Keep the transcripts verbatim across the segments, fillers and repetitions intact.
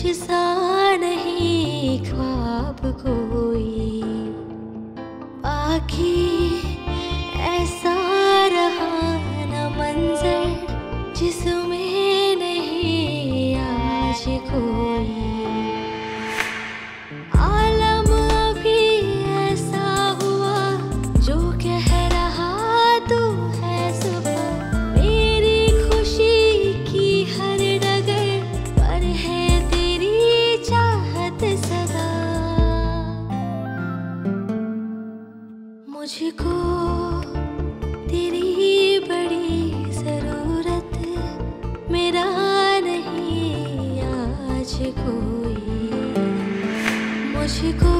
तुझसा नहीं ख्वाब कोई, बाकी ऐसा रहा न मंजर जिसमें नहीं आज कोई। आलम अभी ऐसा हुआ जो कह रहा तू है सुबह, मेरी खुशी की हर डगर पर है तेरी चाहत सदा। मुझको तेरी बड़ी जरूरत, मेरा नहीं आज कोई। मुझको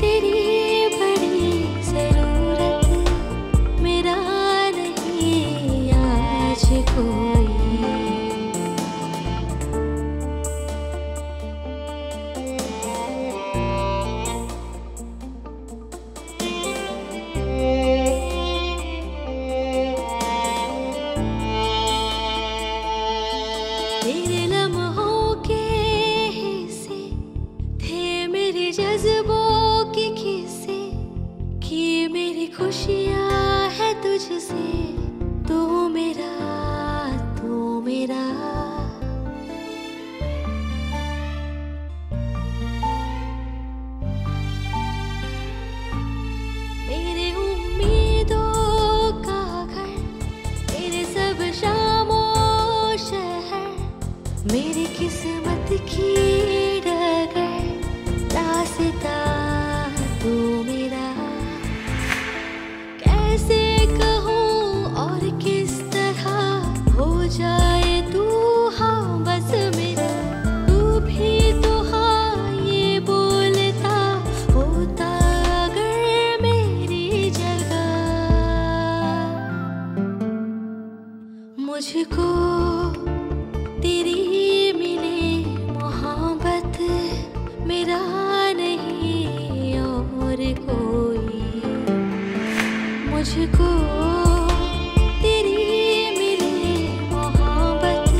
तेरी बड़ी जरूरत, मेरा नहीं आज कोई। जज्बों के किस्से की मेरी खुशियाँ है तुझसे, तू मेरा तू मेरा। मेरे उम्मीदों का घर, मेरे सब शामों शहर, मेरी किस्मत की डगर दास्ता तू मेरा। कैसे कहूँ और किस तरह हो जाए तू हाँ बस मेरा। तू भी तो हाँ ये बोलता होता अगर मेरी जगह। मुझको तेरी मिले मोहब्बत, मेरा नहीं और कोई। मुझको तेरी मिले मोहब्बत,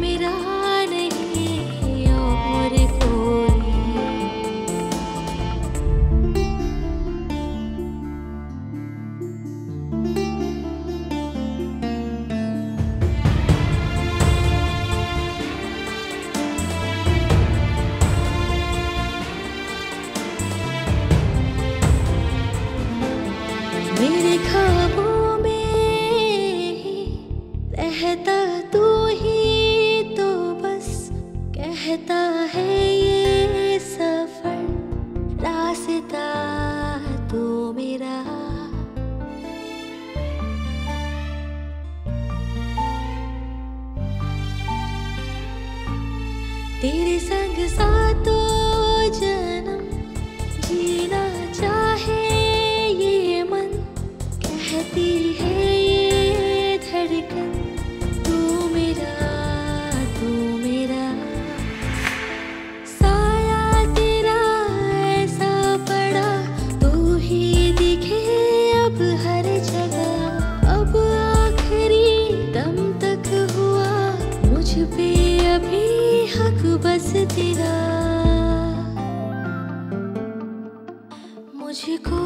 मेरा नहीं और कोई। मेरे ख्वाबों में ही रहता तू ही तो बस, कहता है ये सफर रास्ता तू मेरा। तेरे संग साथों जन्म जीना चाहे ये मन, कहती है ये धड़कन तू मेरा तू मेरा। साया तेरा ऐसा पड़ा तू ही दिखे अब हर जगह। अब आखिरी दम तक हुआ मुझ पे अभी हक बस तेरा। मुझको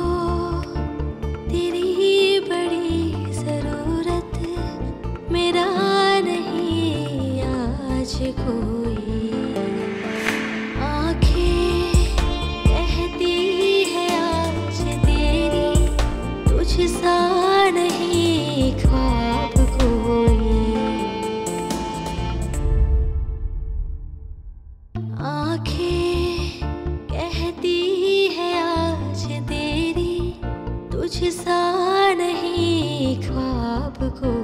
तेरी बड़ी जरूरत, मेरा नहीं आज कोई। आँखें कहती है आज तेरी, तुझसा नहीं ख्वाब कोई। आँखें कहती है आज तेरी, तुझसा नहीं ख्वाब कोई।